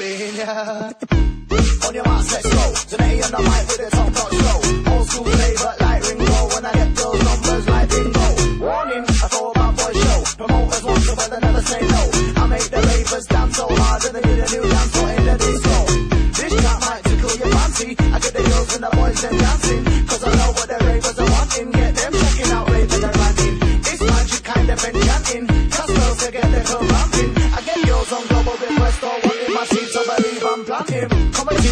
On your marks, let's go. Janae on the mic with the top dog show. Old school flavor like Ringo. When I get those numbers like bingo. Warning, I throw about boy show. Promoters want to, but they never say no. I make the ravers dance so hard that they need a new dance floor in the disco. This track might tickle your fancy. I get the girls and the boys then dancing, 'cause I know what the ravers are wanting. Get them checking out ravers and ranting. This magic kind of enchanting, 'cause girls they get their club ramping. I get girls on global request or wanting my seat to believe I'm planning.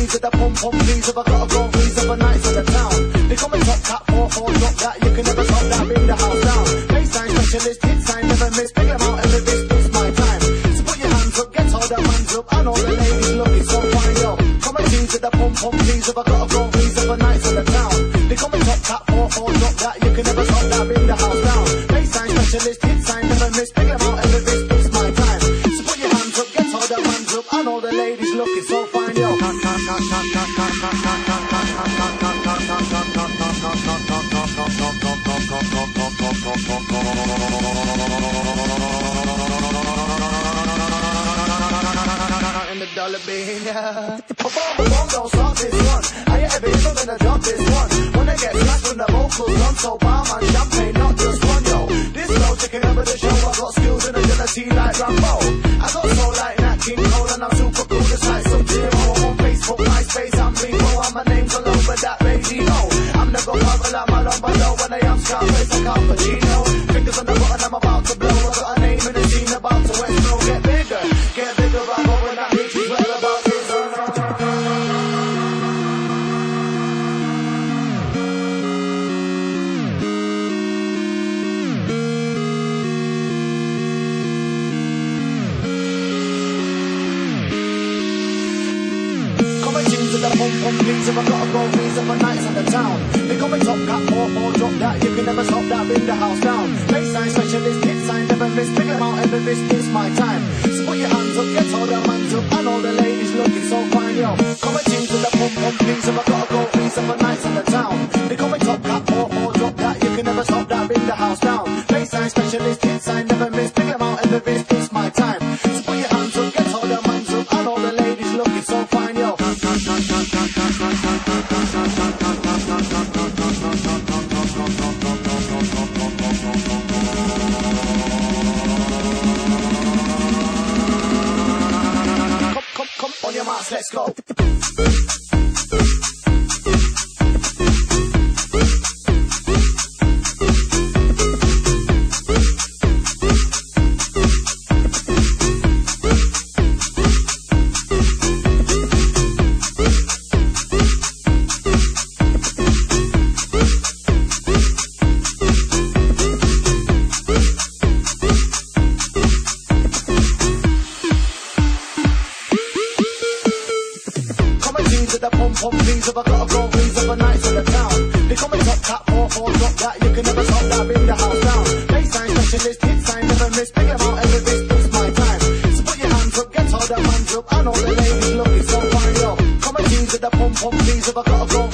With the pom-pom please, if I gotta go freeze over nights in the town. They come and top that 4-4, drop that. You can never stop that, bring the house down. Baseline specialist, hit sign, never miss. Pick them out every bitch, it's my time. So put your hands up, get all the hands up. I know the ladies looking so fine, yo. Come and tease with the pom-pom please, if I gotta go freeze over nights in the town. They come and top that 4-4, drop that. You can never stop that, bring the house down. Baseline specialist, hit sign, never miss. Pick them out every bitch, it's my time. So put your hands up, get all the hands up. I know the ladies looking so fine, yo. Don't stop this one. I hear every rhythm and I drop this one. When I get smashed when the vocals run, so palm and champagne, not just one, yo. This flow taking over the show. I got skills and agility like Rambo. I got soul like Nat King Cole, and I'm super cool just like some Jiro. I'm on Facebook, MySpace, I'm Ringo, and my name's all over that radio. I'm never covered like my Lombado. When I am Scarface, I got Pacino. Fingers on the button, I'm about to blow. I got a name in the scene, about to explode. Get bigger, I'm over that bitch. She's well about to. Please, if I gotta go, please, if I'm nights in the town. They call me top cat, 4-4, drop that. You can never stop that, bring the house down. Baseline specialist, hit sign, never miss. Pick them out, every bitch, it's my time. So put your hands up, get all the hands up. I know the ladies looking so fine, yo. Come and change with the pump, please, if I gotta go, please, if I'm nights in the town. They call me top cat, 4-4, drop that. You can never stop that, bring the house down. Baseline specialist, hit sign, never miss. Pick them out, every bitch, it's my time. So put your hands up, get all the hands up. I know the ladies looking so fine, yo. Let's go. I know the ladies looking so fine, yo. Come and tease with the pom-pom, please, if I gotta go.